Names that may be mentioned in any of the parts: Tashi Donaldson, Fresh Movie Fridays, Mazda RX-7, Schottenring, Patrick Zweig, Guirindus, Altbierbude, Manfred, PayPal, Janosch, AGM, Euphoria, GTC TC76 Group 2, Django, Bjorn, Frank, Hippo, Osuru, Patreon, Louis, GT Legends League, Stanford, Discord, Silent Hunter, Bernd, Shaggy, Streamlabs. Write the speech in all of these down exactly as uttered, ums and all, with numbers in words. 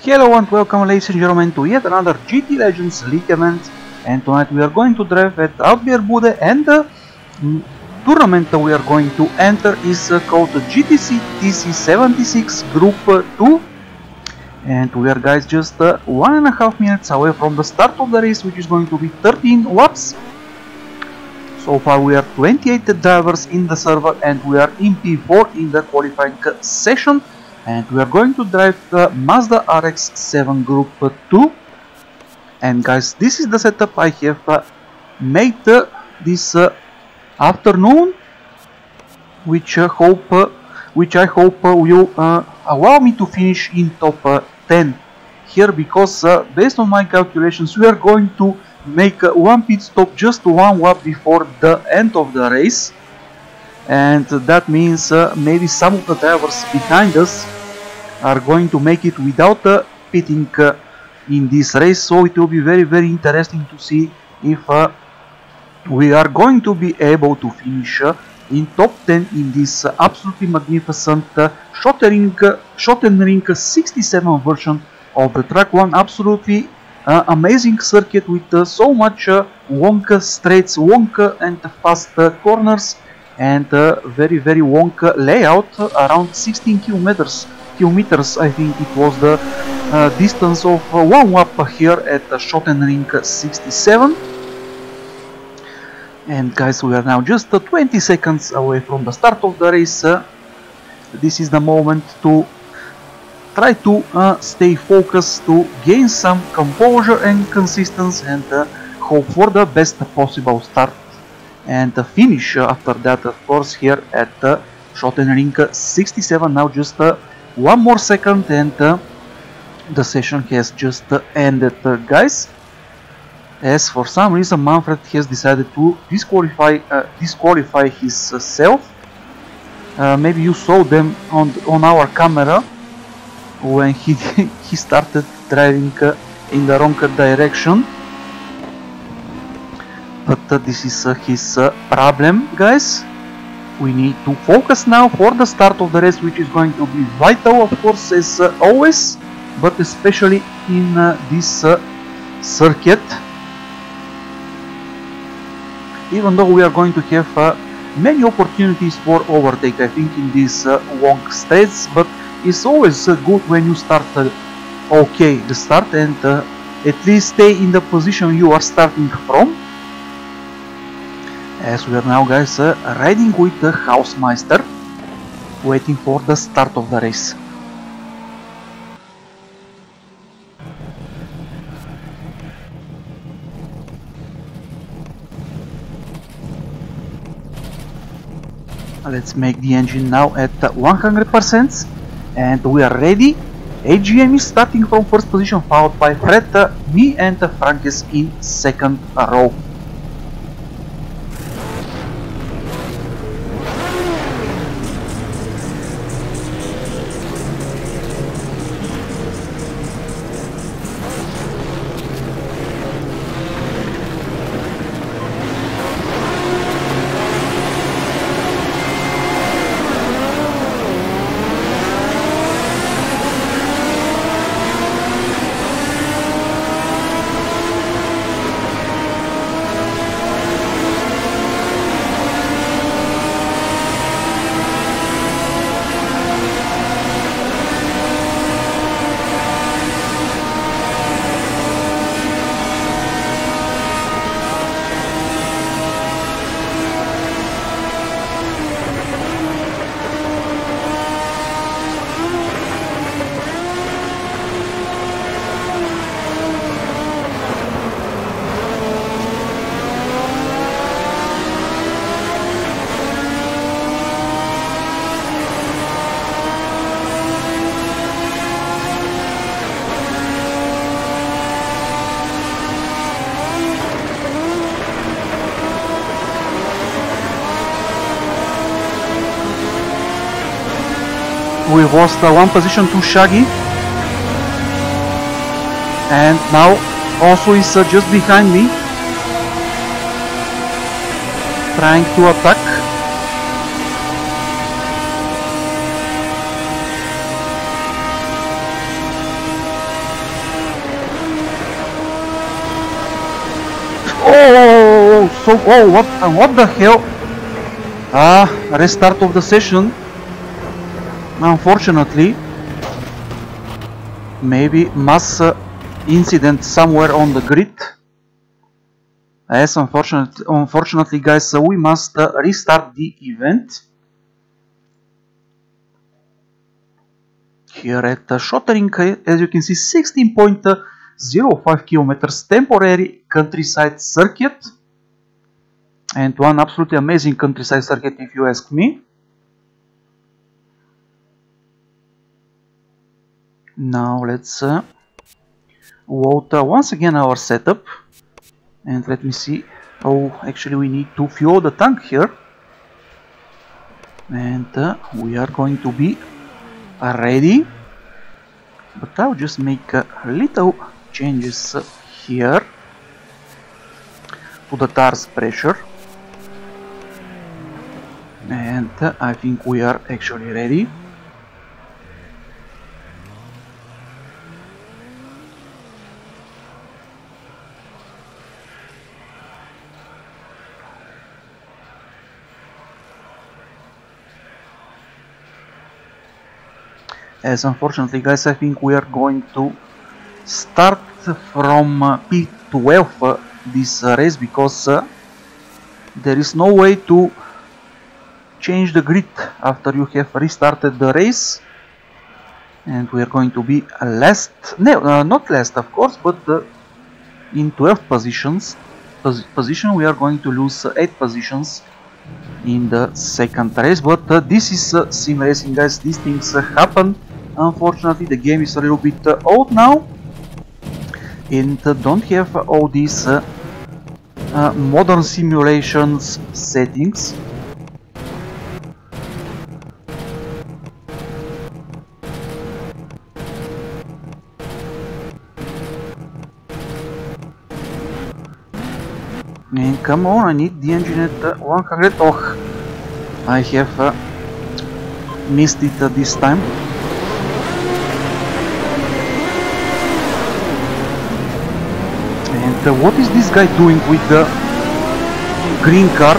Hello and welcome, ladies and gentlemen, to yet another G T Legends League event, and tonight we are going to drive at Altbierbude, and the tournament we are going to enter is called G T C T C seventy-six Group two, and we are, guys, just uh, one and a half minutes away from the start of the race, which is going to be thirteen laps. So far we are twenty-eight drivers in the server, and we are in P four in the qualifying session. And we are going to drive the Mazda R X seven Group two. And guys, this is the setup I have uh, made uh, this uh, afternoon, which uh, hope, uh, which I hope uh, will uh, allow me to finish in top uh, ten here, because uh, based on my calculations, we are going to make uh, one pit stop just one lap before the end of the race, and that means uh, maybe some of the drivers behind us are going to make it without uh, pitting uh, in this race. So it will be very very interesting to see if uh, we are going to be able to finish uh, in top ten in this uh, absolutely magnificent uh, Schottenring, uh, Schottenring sixty-seven version of the track. One absolutely uh, amazing circuit with uh, so much uh, long uh, straights, long uh, and fast uh, corners, and uh, very very long uh, layout. Uh, around sixteen kilometers kilometers I think it was the uh, distance of uh, one lap here at uh, Schottenring sixty-seven. And guys, we are now just uh, twenty seconds away from the start of the race. Uh, this is the moment to try to uh, stay focused, to gain some composure and consistency, and uh, hope for the best possible start and uh, finish uh, after that, of course, here at uh, Schottenring sixty-seven. Now just uh, one more second and uh, the session has just uh, ended, uh, guys, as for some reason Manfred has decided to disqualify uh, disqualify his uh, self. Uh, maybe you saw them on on our camera when he he started driving uh, in the wrong direction. But uh, this is uh, his uh, problem, guys. We need to focus now for the start of the race, which is going to be vital, of course, as uh, always, but especially in uh, this uh, circuit. Even though we are going to have uh, many opportunities for overtake, I think, in these uh, long straights, but it's always uh, good when you start uh, okay the start, and uh, at least stay in the position you are starting from. As we are now, guys, uh, riding with the Hausmeister, waiting for the start of the race. Let's make the engine now at one hundred percent, and we are ready. A G M is starting from first position, followed by Fred, uh, me, and uh, Frank is in second row. We've lost uh, one position to Shaggy, and now also is uh, just behind me, trying to attack. Oh, so oh, what what the hell? Ah, restart of the session. Unfortunately, maybe mass uh, incident somewhere on the grid. Yes, unfortunately, unfortunately, guys, uh, we must uh, restart the event here at uh, Schottenring. As you can see, sixteen point zero five kilometers temporary countryside circuit, and one absolutely amazing countryside circuit if you ask me. Now let's uh, load uh, once again our setup, and let me see. Oh, actually we need to fuel the tank here, and uh, we are going to be ready. But I'll just make a little changes here to the tires pressure, and uh, I think we are actually ready. As unfortunately, guys, I think we are going to start from uh, P twelve uh, this uh, race, because uh, there is no way to change the grid after you have restarted the race, and we are going to be last, no, uh, not last of course, but uh, in twelfth positions pos position. We are going to lose uh, eight positions in the second race, but uh, this is uh, sim racing, guys. These things uh, happen. Unfortunately, the game is a little bit uh, old now, and uh, don't have uh, all these uh, uh, modern simulations settings. And come on, I need the engine at uh, one hundred. Oh, I have uh, missed it uh, this time. And uh, what is this guy doing with the green car?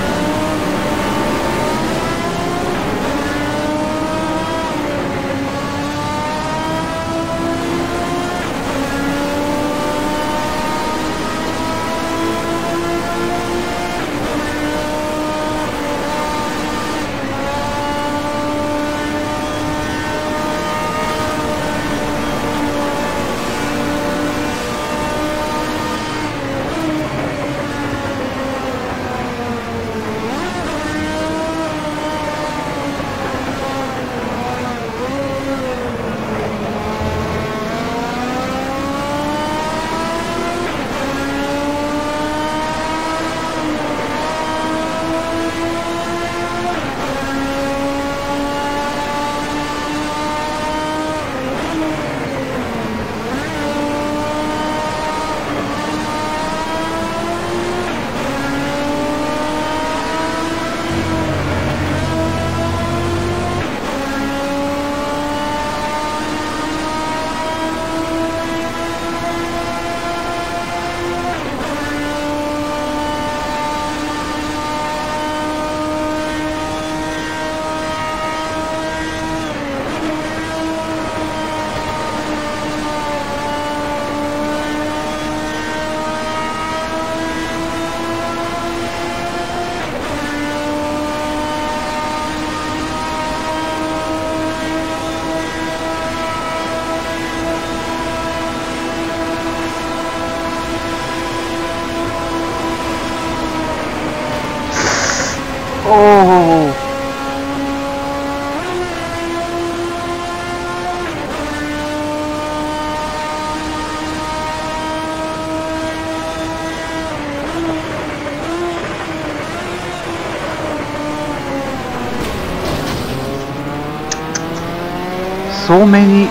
So many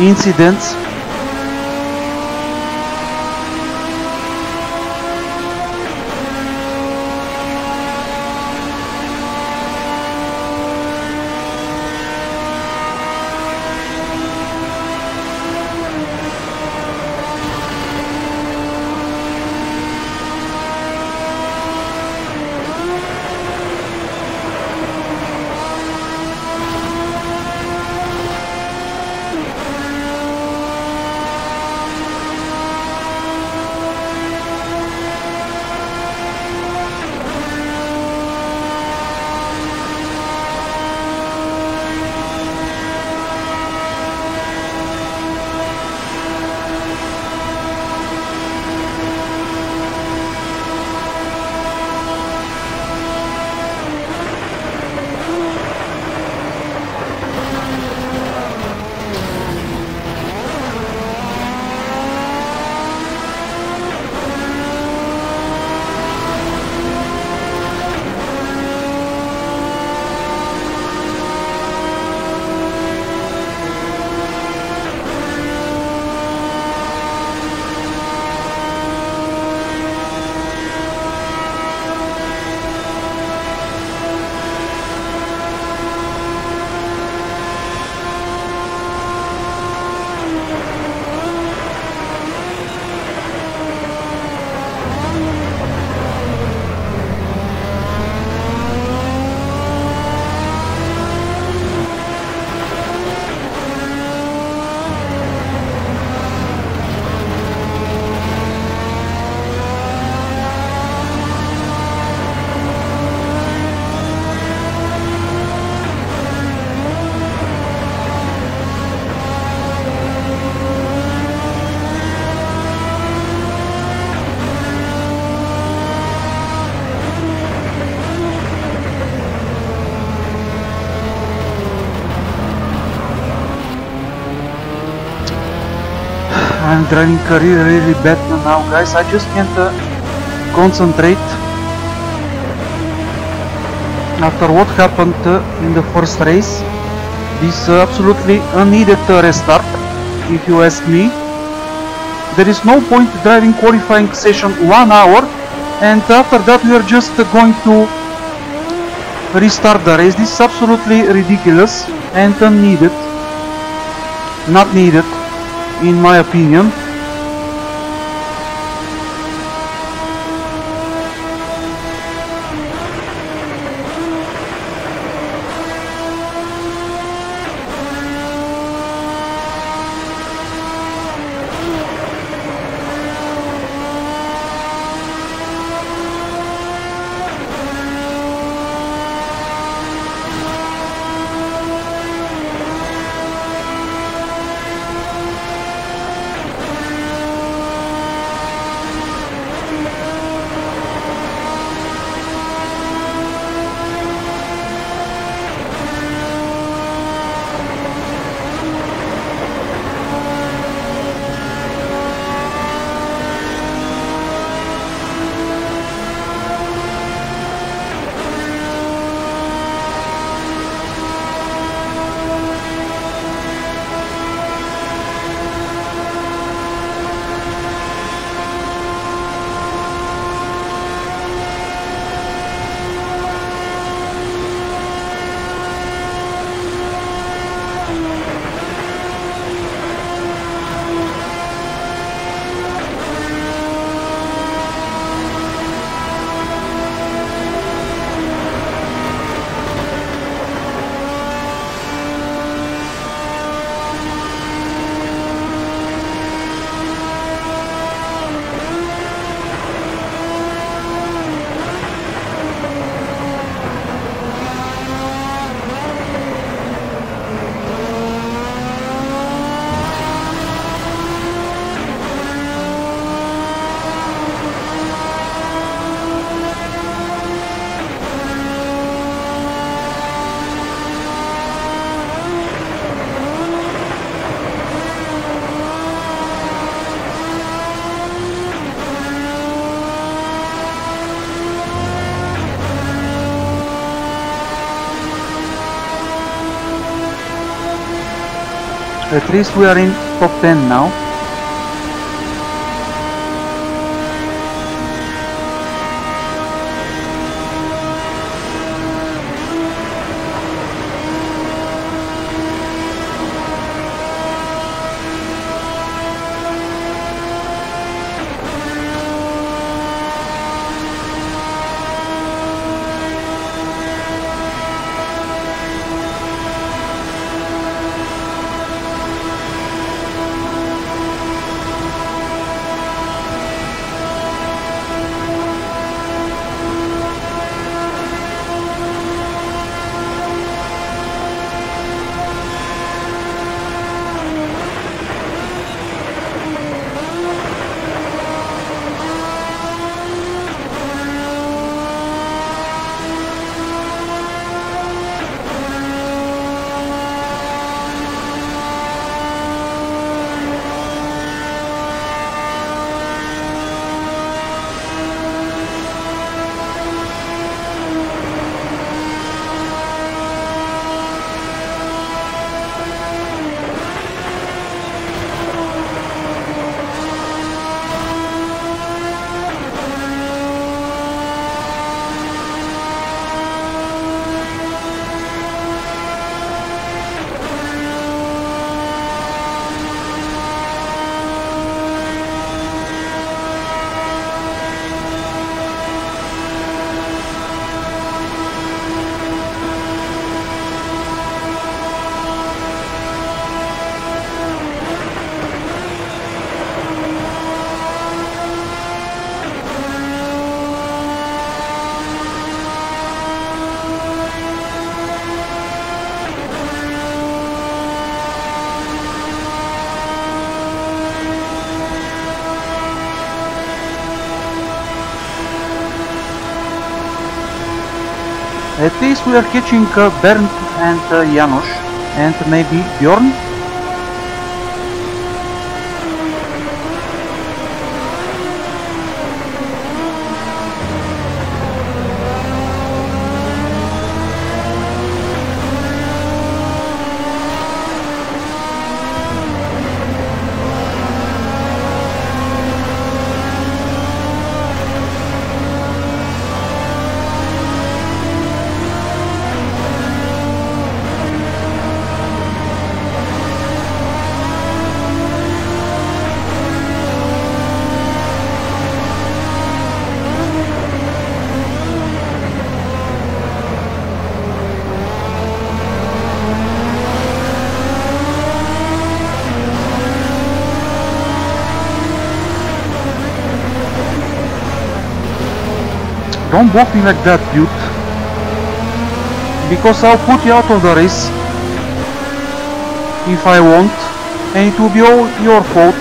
incidents. I'm driving career really bad now, guys. I just can't uh, concentrate after what happened uh, in the first race. This uh, absolutely unneeded uh, restart, if you ask me. There is no point driving qualifying session one hour, and after that we are just uh, going to restart the race. This is absolutely ridiculous and unneeded. Not needed, in my opinion. At least we are in top ten now. At least we are catching uh, Bernd and uh, Janosch and maybe Bjorn. Don't block me like that, dude. Because I'll put you out of the race. If I want. And it will be all your fault.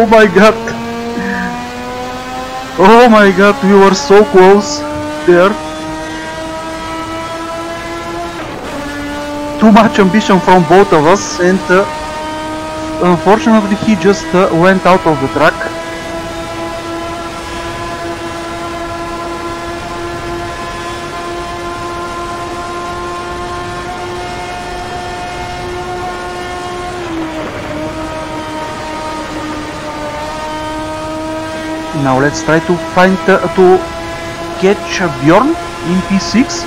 Oh my god! Oh my god, we were so close there. Too much ambition from both of us, and uh, unfortunately he just uh, went out of the track. Now let's try to find uh, to catch Bjorn in P six.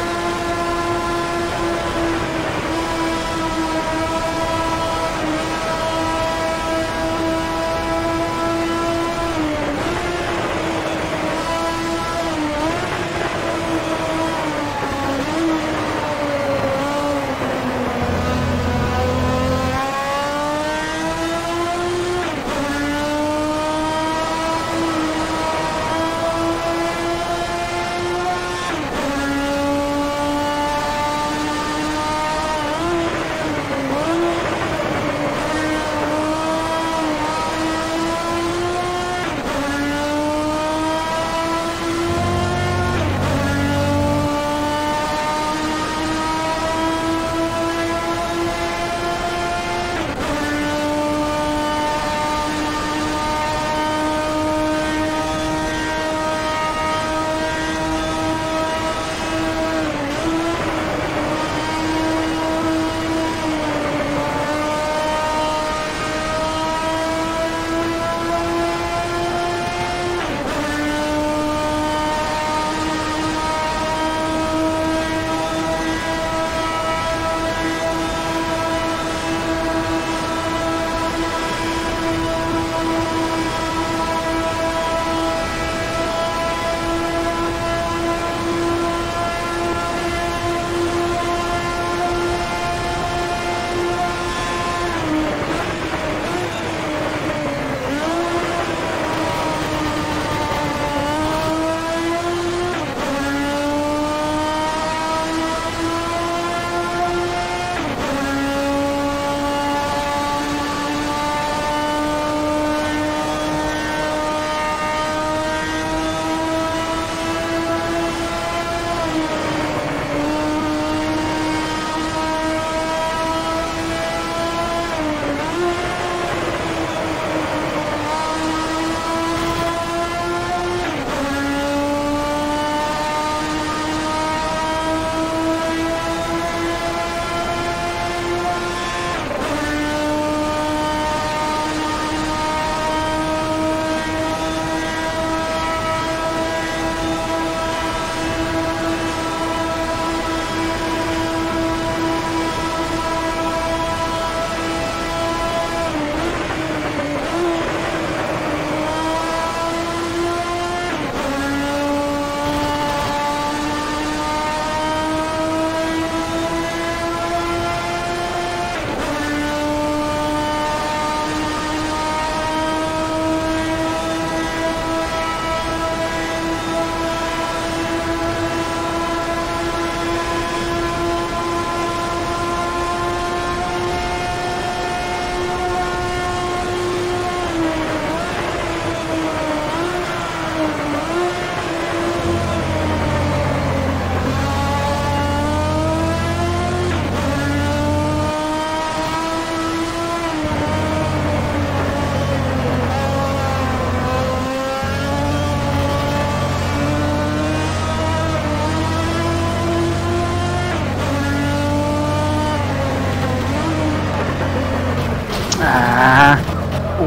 Ah,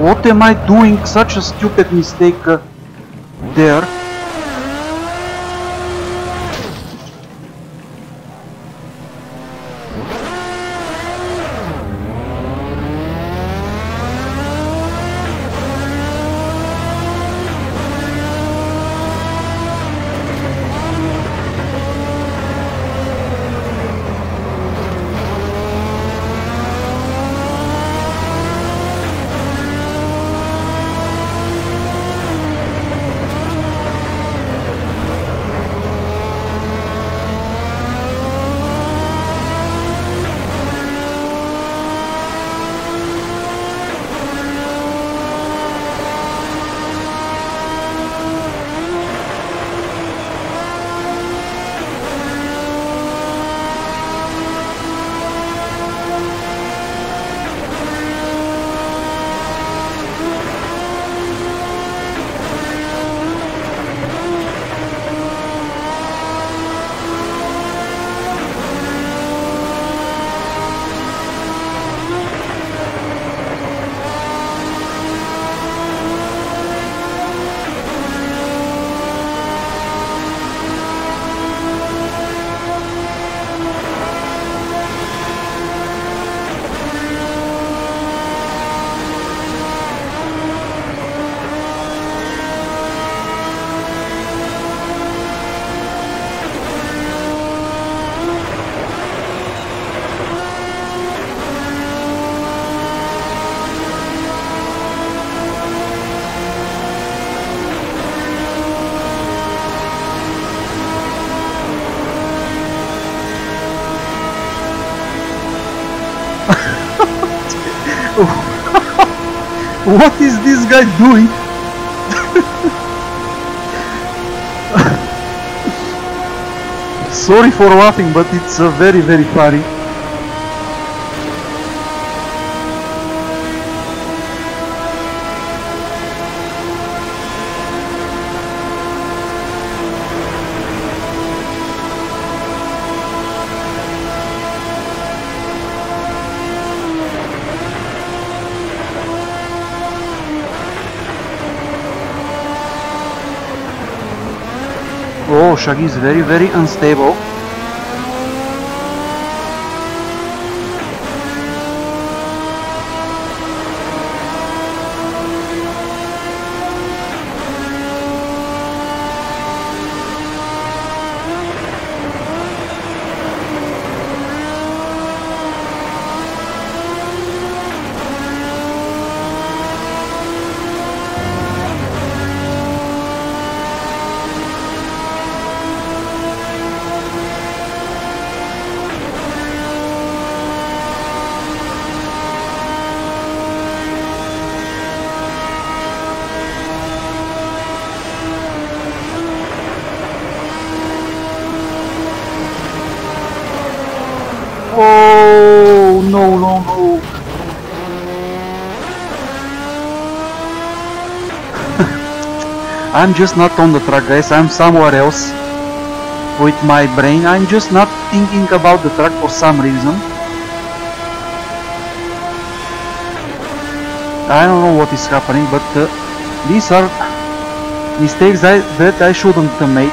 what am I doing? Such a stupid mistake uh, there. What is this guy doing? Sorry for laughing, but it's uh, very, very funny. Shaggy is very, very unstable. I'm just not on the track, guys. I'm somewhere else with my brain. I'm just not thinking about the track for some reason. I don't know what is happening, but uh, these are mistakes I, that I shouldn't have made.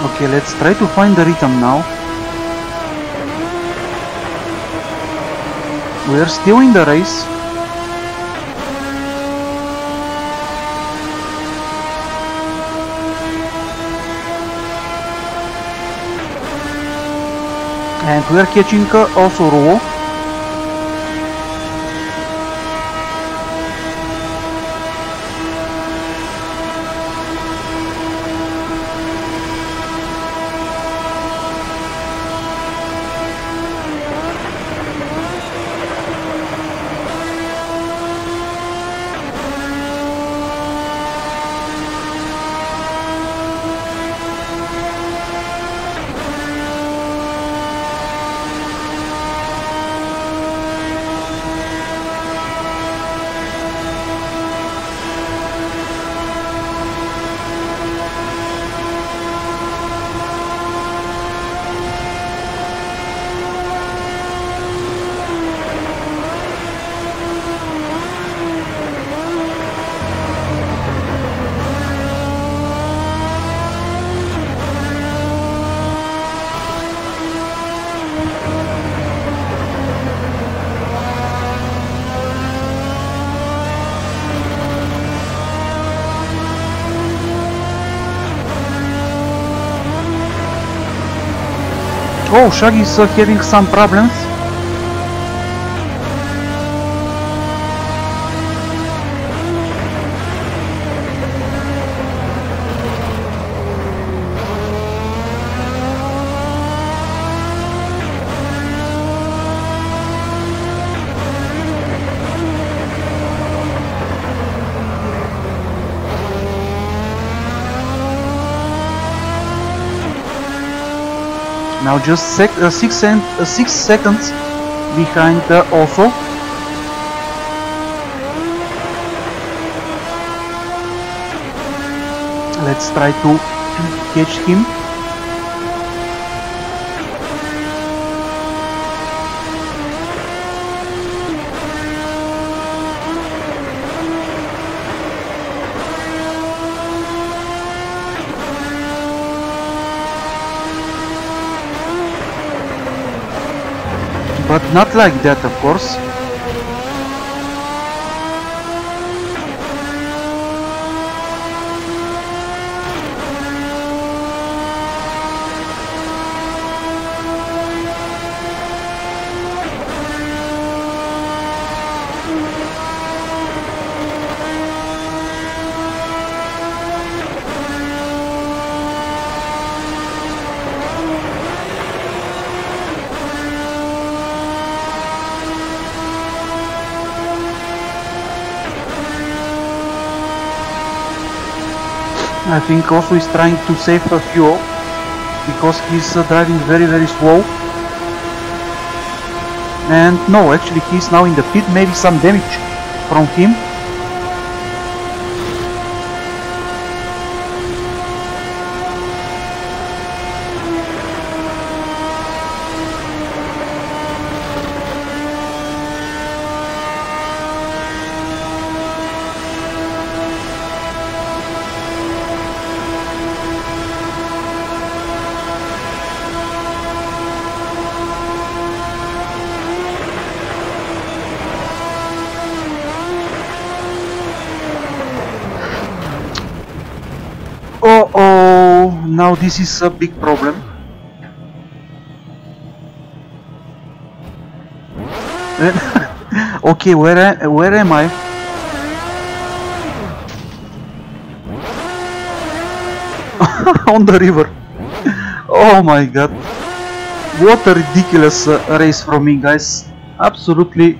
Okay, let's try to find the rhythm now. We're still in the race. And we're catching Osuru. Oh, Shaggy is uh, having some problems. Now just sec uh, six, and, uh, six seconds behind the uh, Oso. Let's try to catch him. But not like that, of course. I think also is trying to save the fuel because he's uh, driving very very slow. And no, actually he's now in the pit, maybe some damage from him. Now this is a big problem. Okay, where where am I? On the river. Oh my god! What a ridiculous uh, race from me, guys! Absolutely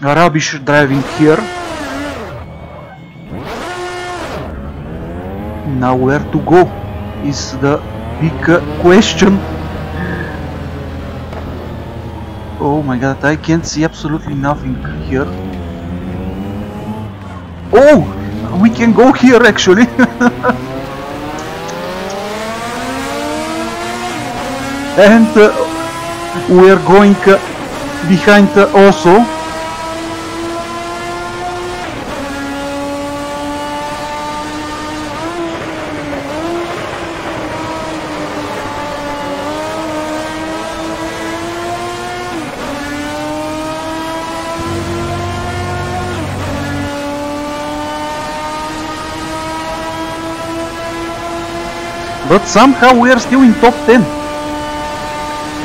rubbish driving here. Now where to go is the big uh, question. Oh my god, I can't see absolutely nothing here. Oh, we can go here actually. And uh, we're going uh, behind uh, also. But somehow we are still in top ten,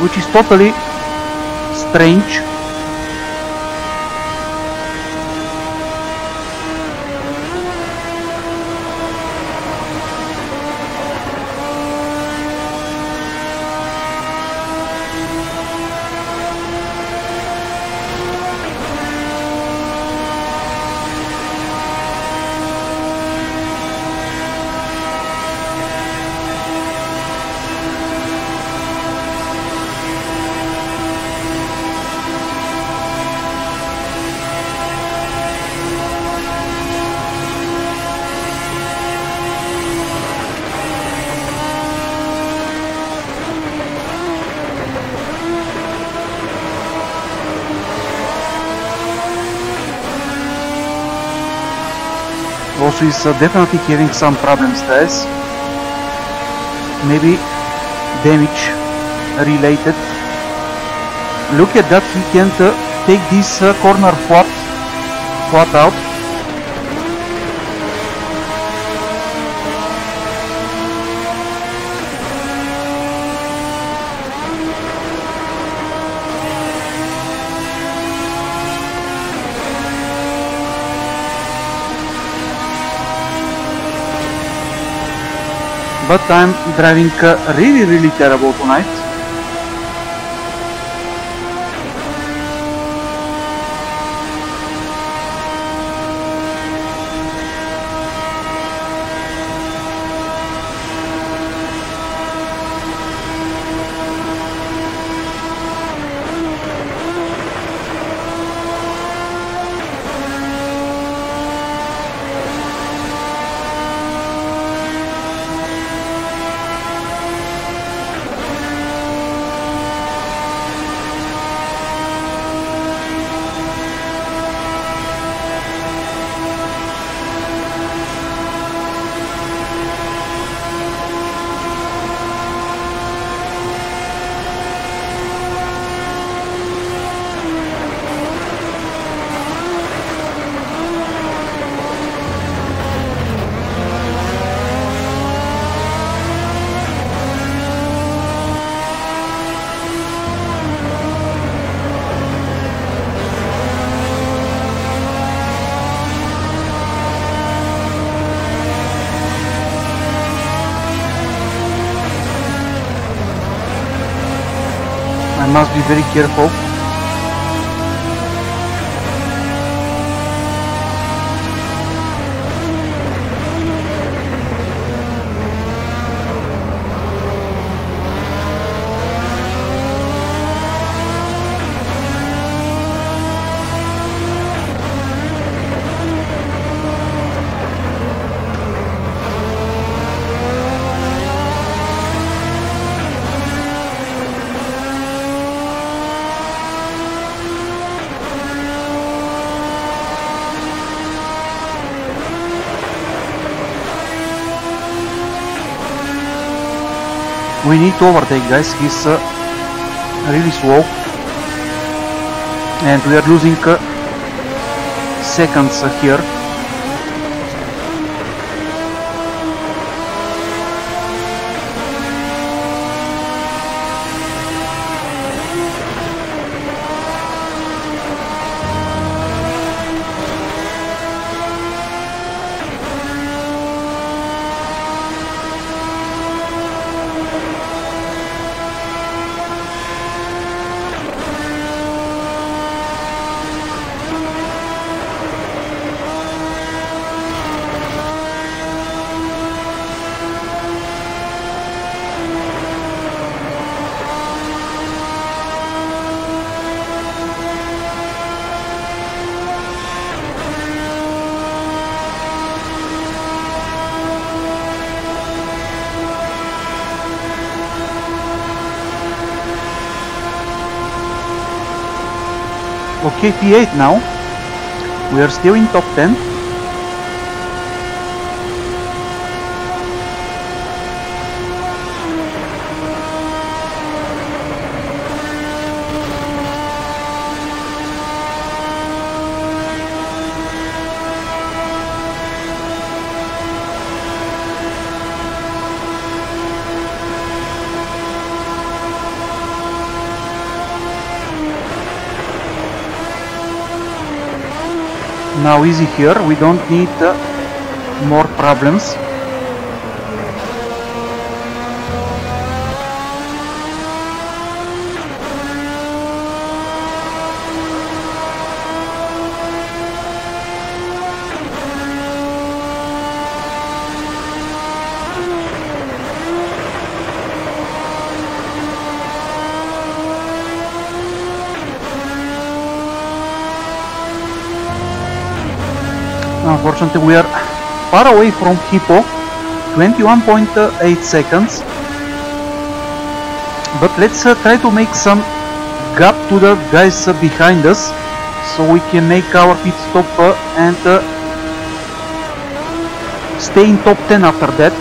which is totally strange. Is uh, definitely having some problems, guys. Maybe damage related. Look at that, he can't uh, take this uh, corner flat, flat out. But I'm driving uh, really, really terrible tonight. Must be very careful. We need to overtake, guys. He's uh, really slow, and we are losing uh, seconds uh, here. Okay, P eight now. We are still in top ten. now easy here. We don't need uh, more problems. Unfortunately, we are far away from Hippo, twenty-one point eight seconds, but let's uh, try to make some gap to the guys uh, behind us, so we can make our pit stop uh, and uh, stay in top ten after that.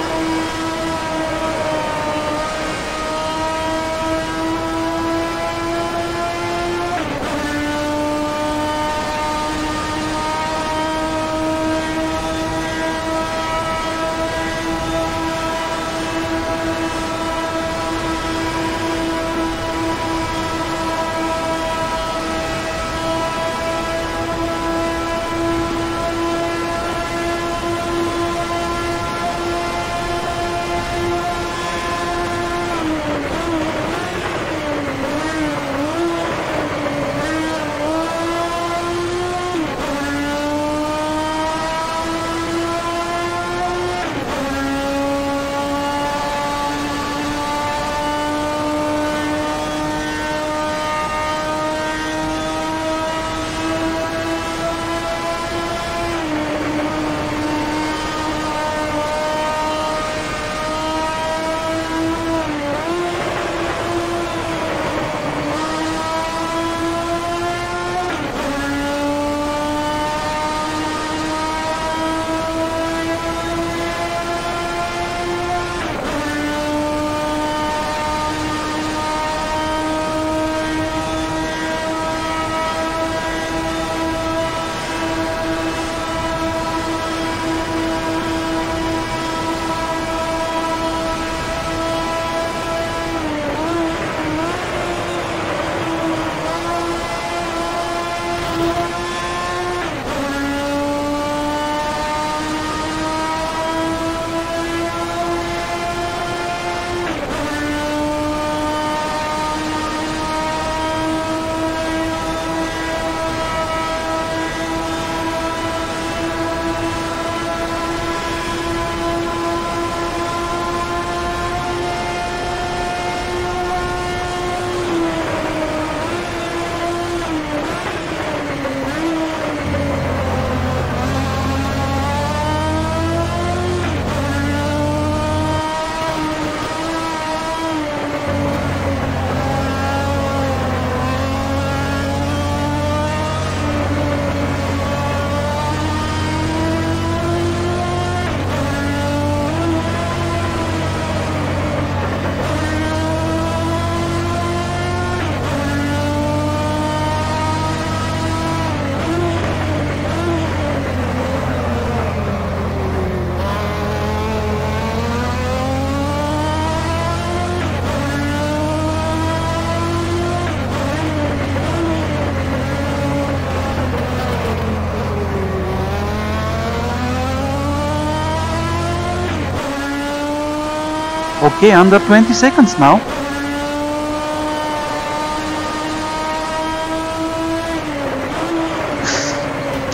Okay, under twenty seconds now.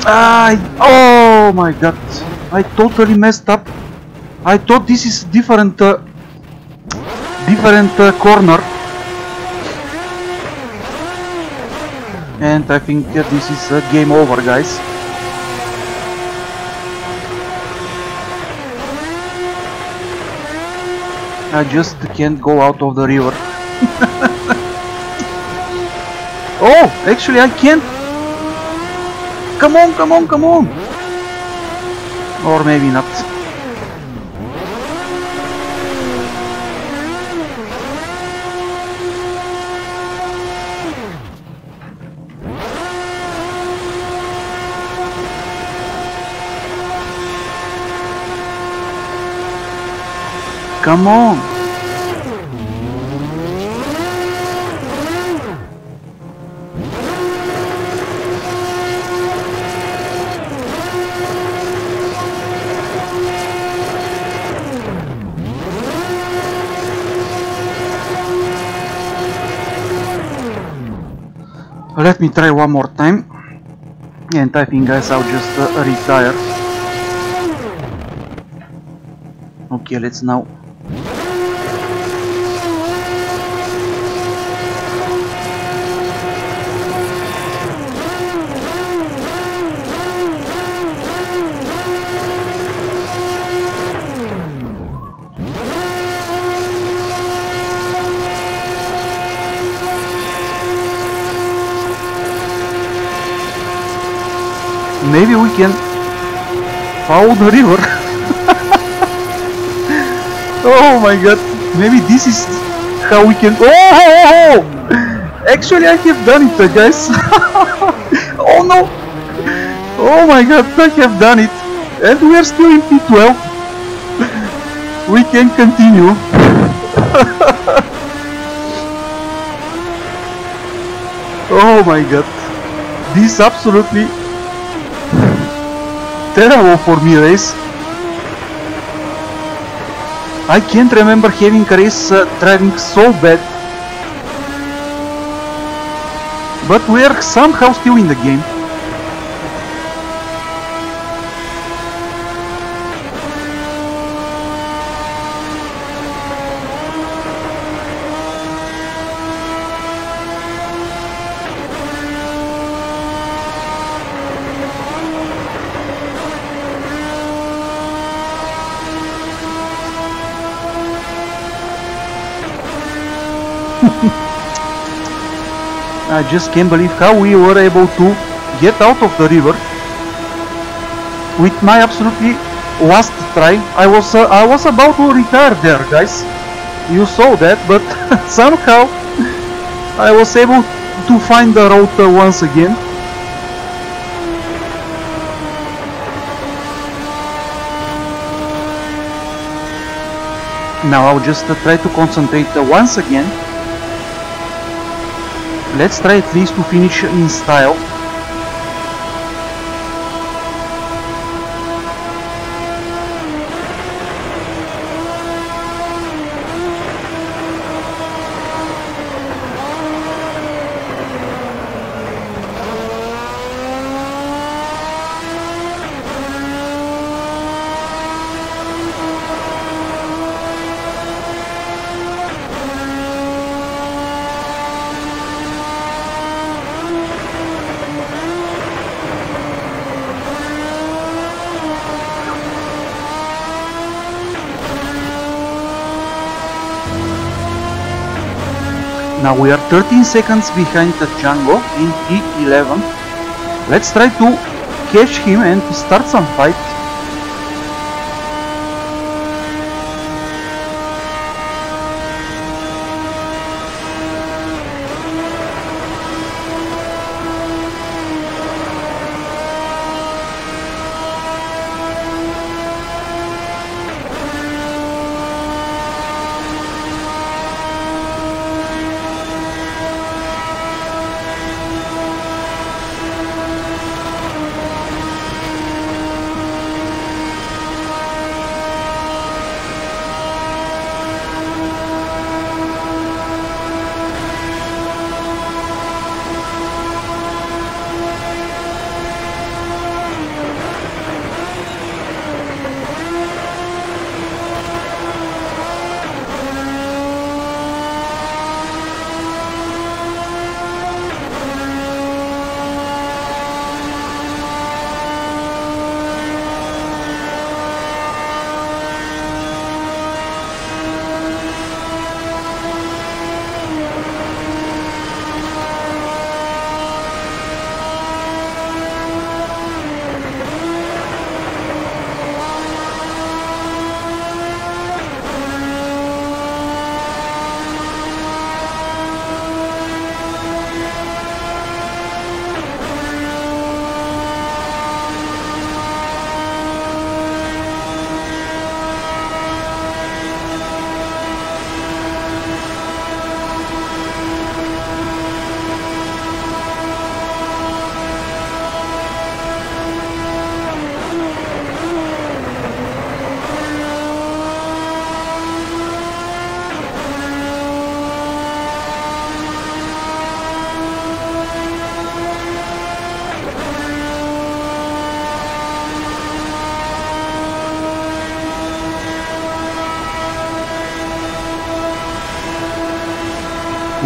I, oh my god, I totally messed up. I thought this is different uh, different uh, corner, and I think uh, this is uh, game over, guys. I just can't go out of the river. Oh, actually I can't. Come on, come on, come on. Or maybe not. Come on! Let me try one more time, and I think guys I'll just uh, retire. Okay, let's now maybe we can follow the river. Oh my god, maybe this is how we can. Oh! Actually, I have done it, guys. Oh no! Oh my god, I have done it. And we are still in P twelve. We can continue. Oh my god. This absolutely terrible for me race. I can't remember having a race uh, driving so bad. But we are somehow still in the game. I just can't believe how we were able to get out of the river with my absolutely last try. I was uh, I was about to retire there, guys. You saw that, but somehow I was able to find the road uh, once again. Now I'll just uh, try to concentrate uh, once again. Let's try at least to finish in style. Now we are thirteen seconds behind the Django in P eleven. Let's try to catch him and start some fight.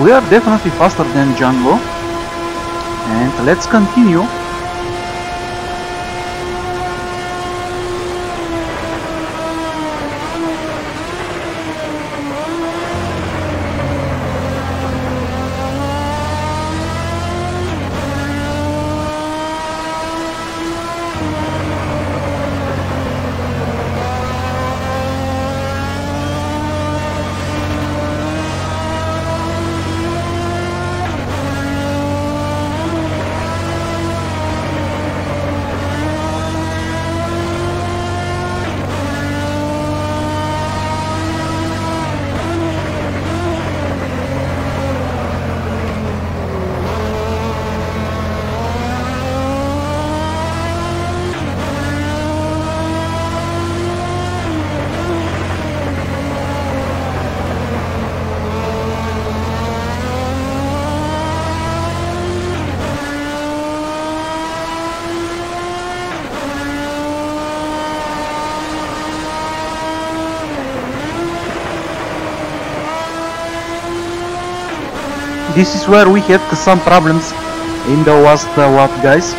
We are definitely faster than Django, and let's continue. This is where we had some problems in the last uh, lap, guys.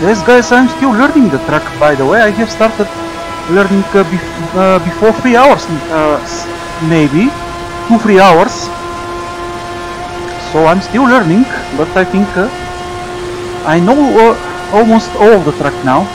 Yes guys, I'm still learning the track, by the way. I have started learning uh, bef uh, before three hours, uh, maybe, two to three hours. So I'm still learning, but I think uh, I know uh, almost all of the track now.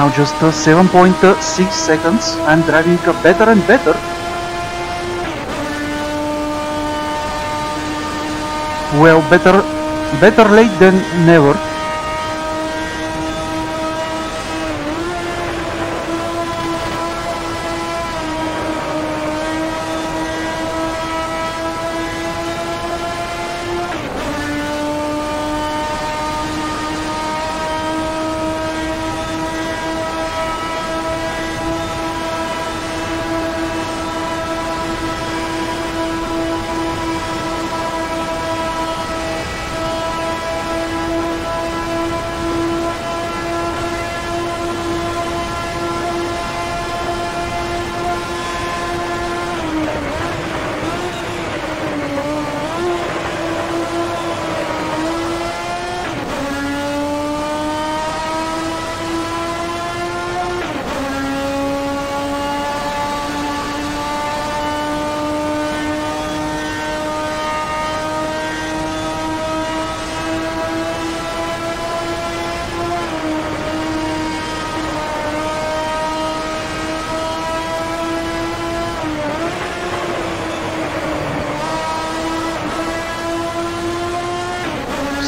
Now just uh, seven point six seconds, I'm driving uh, better and better. Well, better, better late than never.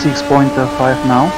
six point five now.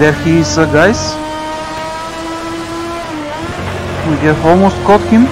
There he is, uh, guys. We have almost caught him.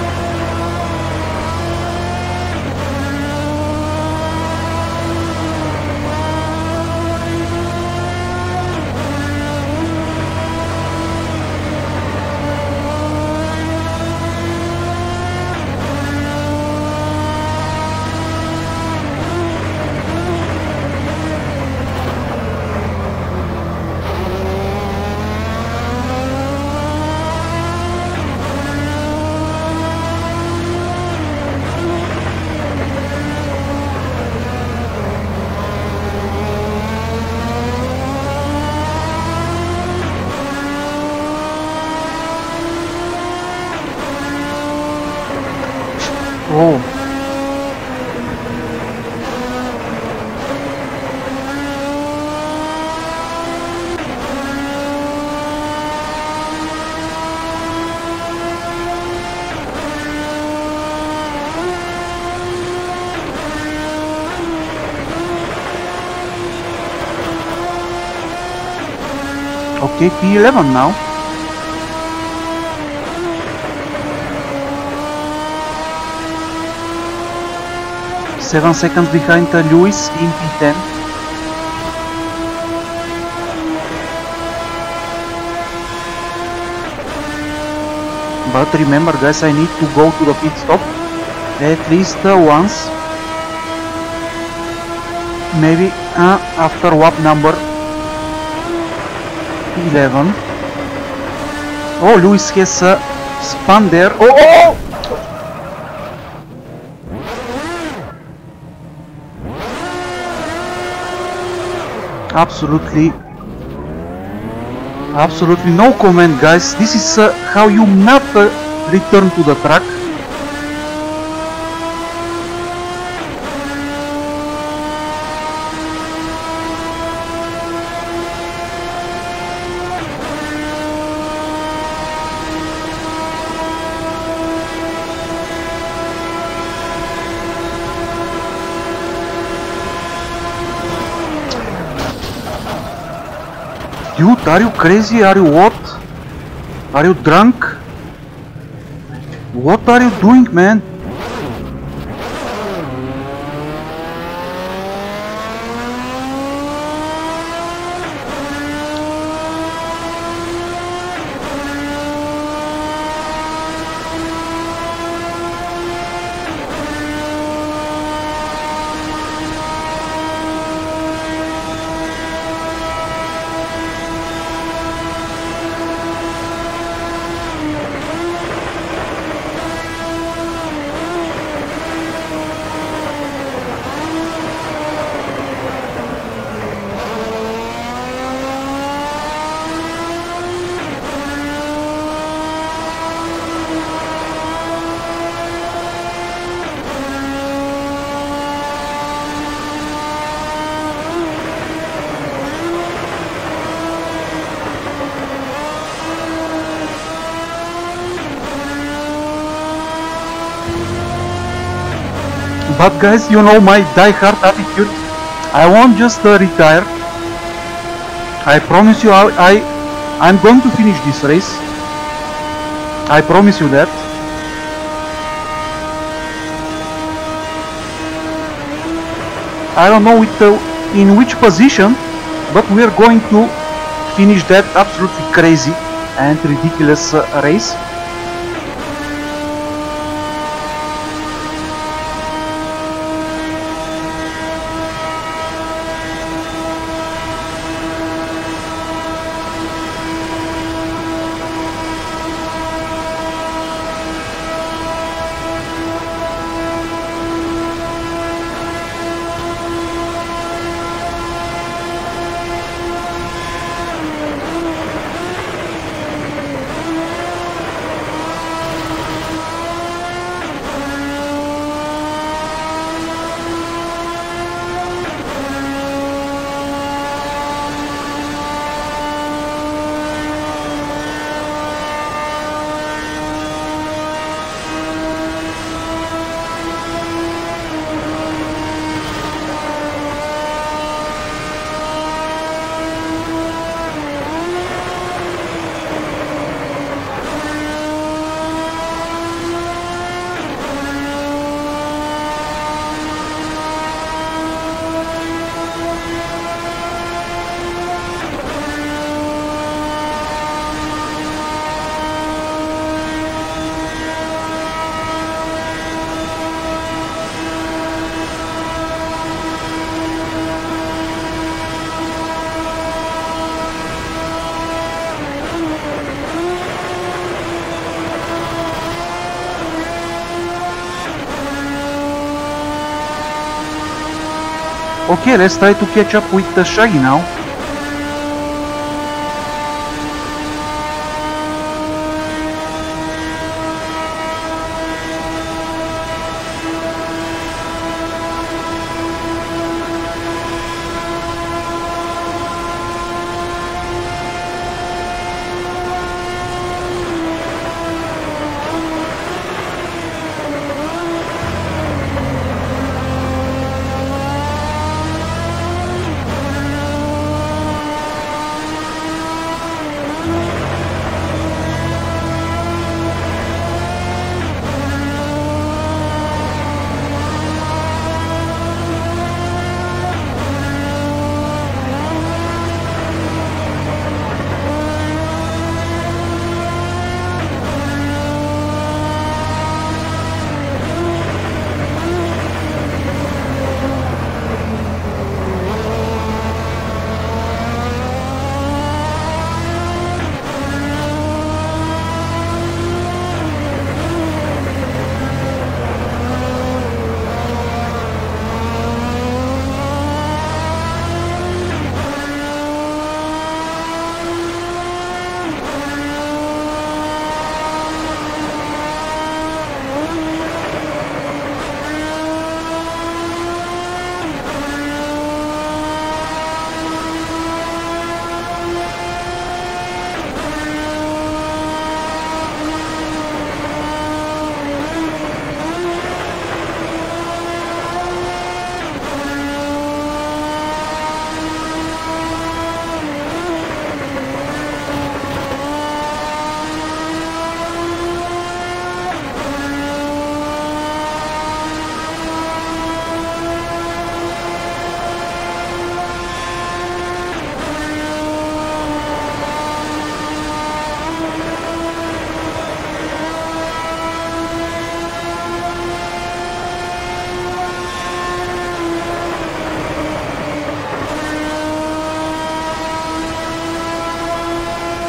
Okay, P eleven now. Seven seconds behind uh, Louis in P ten. But remember, guys, I need to go to the pit stop at least uh, once. Maybe uh, after lap number eleven. Oh, Louis has a uh, span there. Oh, oh, oh! Absolutely, absolutely no comment, guys. This is uh, how you not uh, return to the track. Dude, are you crazy? Are you what? Are you drunk? What are you doing, man? But guys, you know my die-hard attitude. I won't just uh, retire. I promise you, I, I, I'm going to finish this race. I promise you that. I don't know it, uh, in which position, but we are going to finish that absolutely crazy and ridiculous uh, race. Okay, let's try to catch up with the Shaggy now.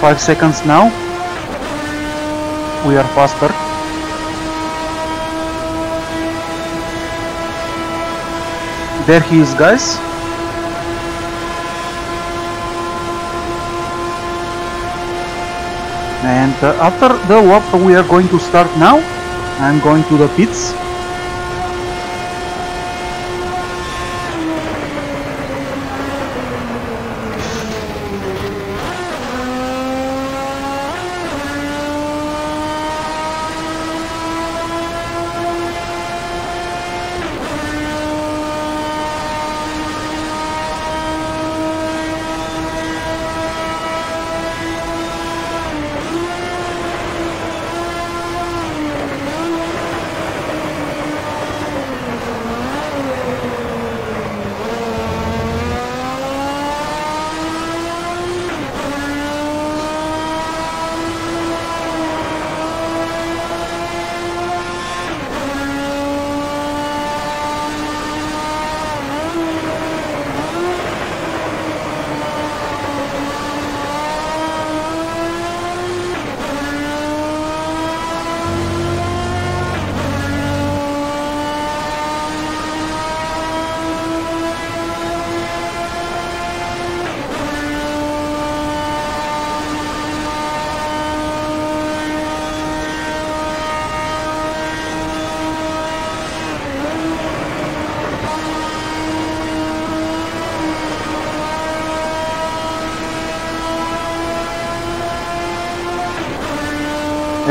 Five seconds now. We are faster. There he is, guys. And uh, after the lap we are going to start now. I'm going to the pits.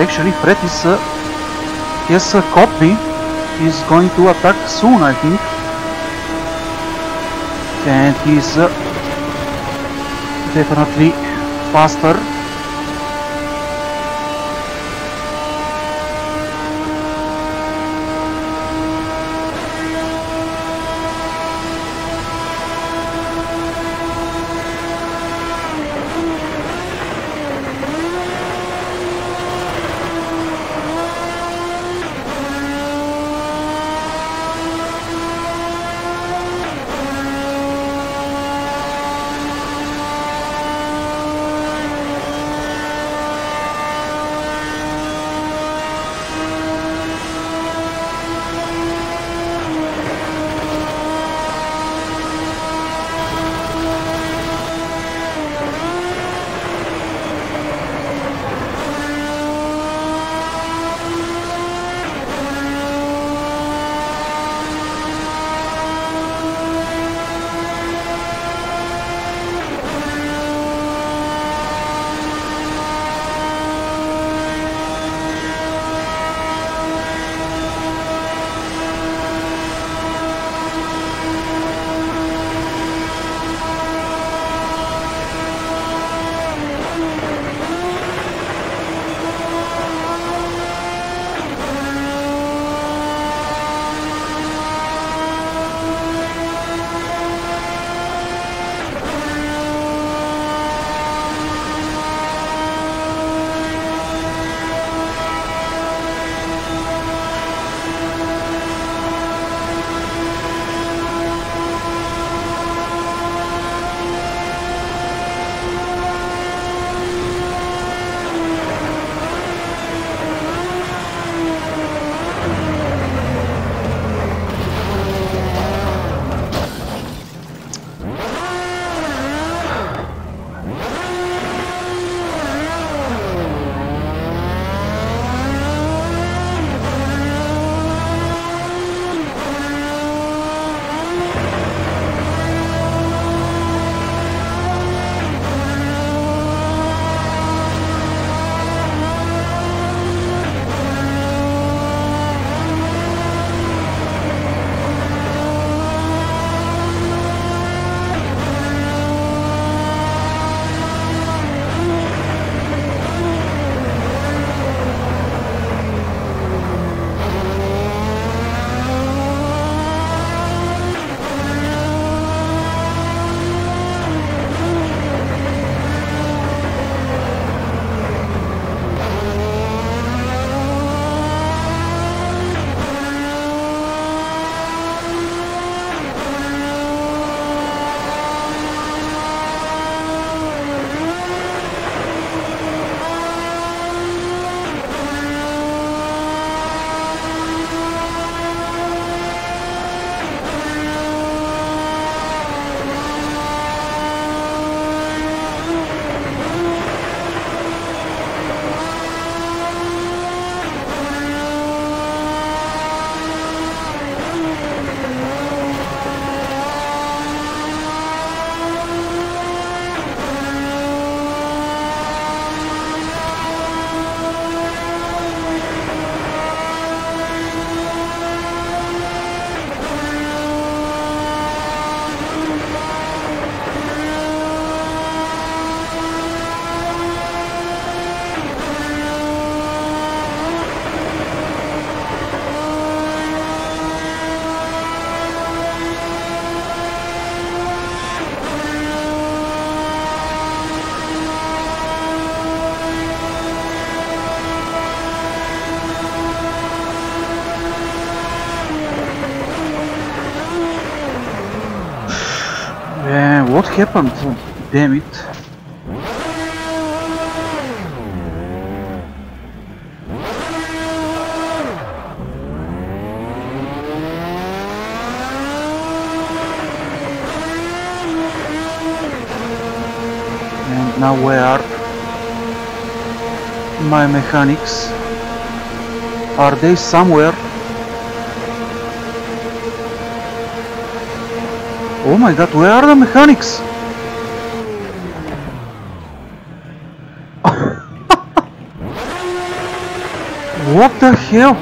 Actually, Fred is, uh, yes, uh, copy, he's going to attack soon, I think, and he's uh, definitely faster. What happened? Damn it. And now where are my mechanics? Are they somewhere? Oh my god, where are the mechanics? What the hell?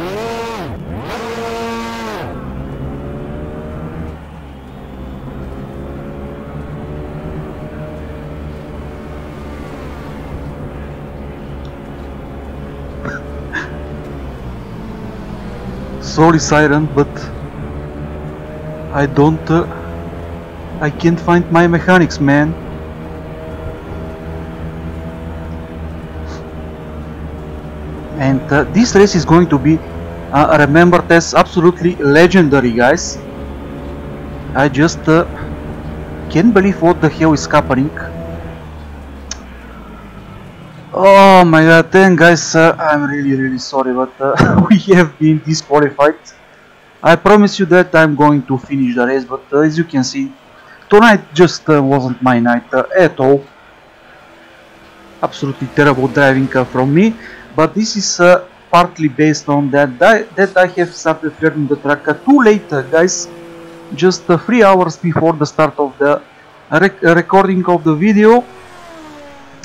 Sorry, Siren, but I don't... Uh, I can't find my mechanics, man. And uh, this race is going to be uh, remembered as absolutely legendary, guys. I just uh, can't believe what the hell is happening. Oh my god, then guys, uh, I'm really really sorry, but uh, we have been disqualified. I promise you that I'm going to finish the race, but uh, as you can see, tonight just uh, wasn't my night uh, at all. Absolutely terrible driving uh, from me, but this is uh, partly based on that that I have started learning the track uh, too late, uh, guys. Just uh, three hours before the start of the rec recording of the video,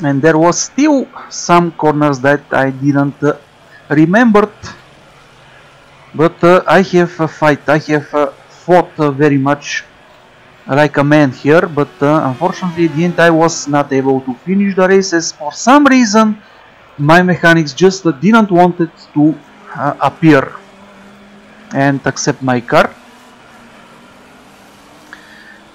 and there was still some corners that I didn't uh, remembered. But uh, I have uh, fight. I have uh, fought uh, very much. Like a man here, but uh, unfortunately at the end I was not able to finish the race as for some reason my mechanics just uh, didn't want it to uh, appear and accept my car.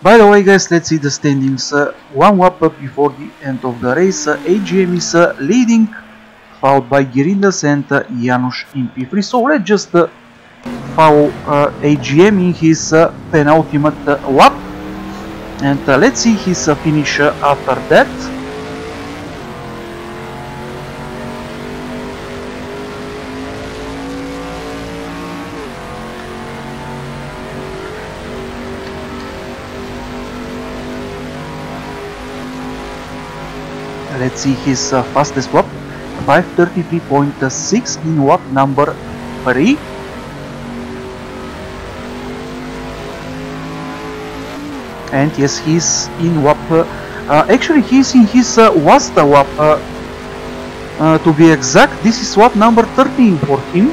By the way, guys, let's see the standings. Uh, one lap up before the end of the race, uh, A G M is uh, leading, followed by Guirindus and uh, Janosch in P three, so let's just uh, follow uh, A G M in his uh, penultimate uh, lap. And uh, let's see his uh, finish uh, after that. Let's see his uh, fastest lap, five thirty-three point six in lap number three. And yes, he's in lap. Uh, uh, actually, he's in his uh, Wasta lap. Uh, uh, to be exact, this is lap number thirteen for him.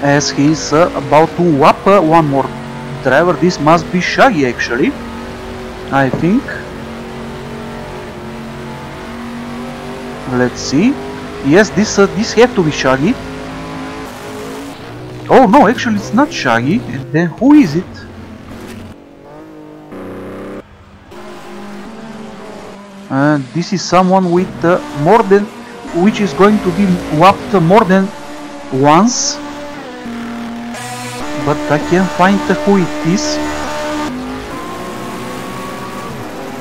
As he is uh, about to lap uh, one more driver. This must be Shaggy, actually, I think. Let's see. Yes, this uh, this had to be Shaggy. Oh no, actually it's not Shaggy. And then who is it? Uh, this is someone with uh, more than, which is going to be lapped uh, more than once. But I can't find who it is.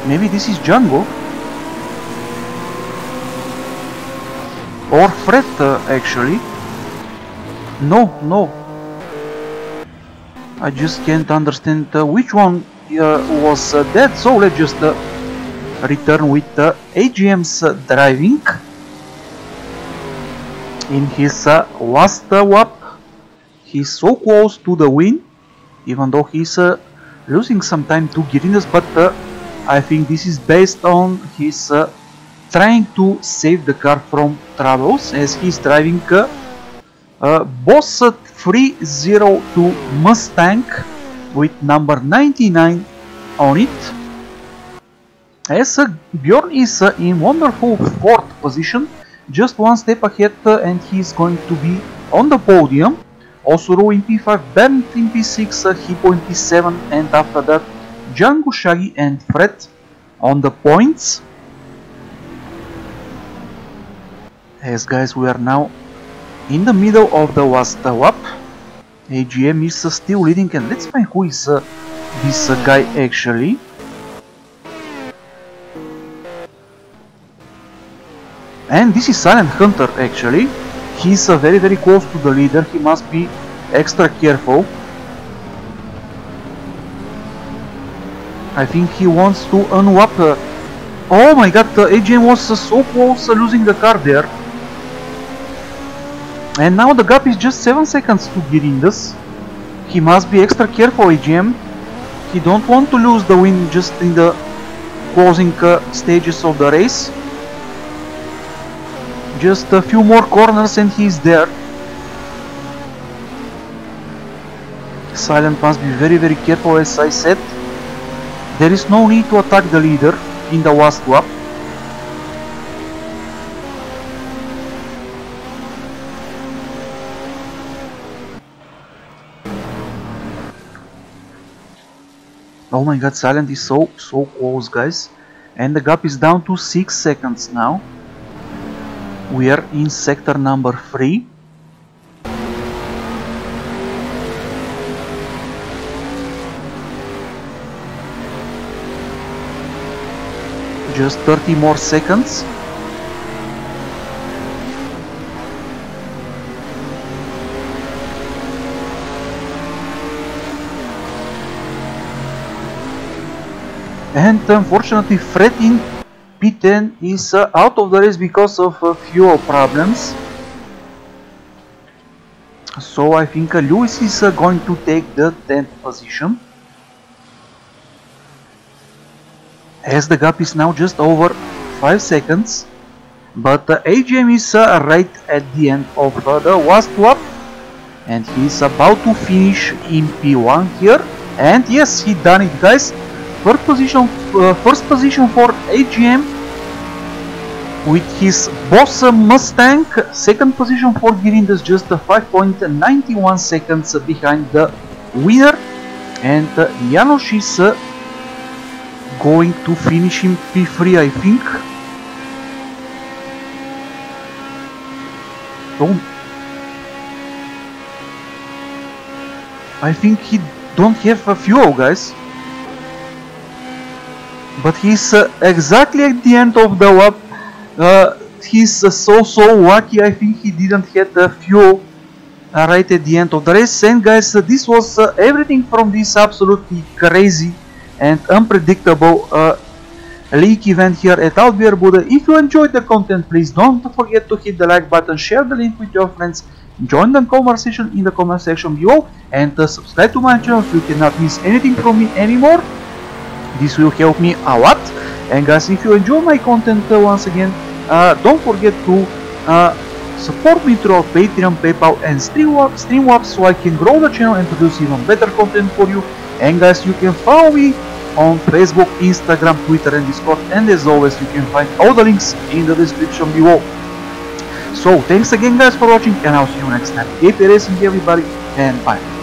Maybe this is Django or Fred, uh, actually. No, no. I just can't understand uh, which one uh, was uh, that. So let's just uh, return with uh, A G M's uh, driving in his uh, last uh, lap. He's so close to the win, even though he's uh, losing some time to Guirindus, but uh, I think this is based on his uh, trying to save the car from troubles, as he's driving uh, uh, Boss three oh two Mustang with number ninety-nine on it. As uh, Bjorn is uh, in wonderful fourth position just one step ahead, uh, and he's going to be on the podium. Osuru in P five, Bernd in P six, uh, Hippo in P seven, and after that Django, Shaggy and Fred on the points. Yes guys, we are now in the middle of the last lap. A G M is uh, still leading, and let's find who is uh, this uh, guy actually. And this is Silent Hunter actually. He's uh, very very close to the leader, he must be extra careful. I think he wants to unwrap. Uh, oh my god, uh, A G M was uh, so close uh, losing the car there. And now the gap is just seven seconds to Guirindus. He must be extra careful, A G M. He don't want to lose the win just in the closing uh, stages of the race. Just a few more corners and he's there. Silent must be very very careful, as I said. There is no need to attack the leader in the last lap. Oh my god, Silent is so so close guys. And the gap is down to six seconds now. We are in sector number three. Just thirty more seconds. And unfortunately Fred in P ten is uh, out of the race because of uh, fuel problems. So I think uh, Louis is uh, going to take the tenth position. As the gap is now just over five seconds. But uh, A G M is uh, right at the end of uh, the last lap. And he is about to finish in P one here. And yes, he done it guys. First position, uh, first position for A G M with his Boss Mustang. Second position for Guirindus, just five point nine one seconds behind the winner. And uh, Janosch is uh, going to finish in P three, I think. Don't. I think he don't have a fuel, guys. But he's uh, exactly at the end of the lap. Uh, he's uh, so so lucky. I think he didn't get the fuel uh, right at the end of the race. And guys, uh, this was uh, everything from this absolutely crazy and unpredictable uh, league event here at Altbierbude. If you enjoyed the content, please don't forget to hit the like button, share the link with your friends, join the conversation in the comment section below, and uh, subscribe to my channel so you cannot miss anything from me anymore. This will help me a lot. And guys, if you enjoy my content, uh, once again, uh, don't forget to uh, support me through Patreon, PayPal and Streamlabs stream so I can grow the channel and produce even better content for you. And guys, you can follow me on Facebook, Instagram, Twitter and Discord, and as always you can find all the links in the description below. So thanks again guys for watching, and I'll see you next time. Keep racing everybody, and bye.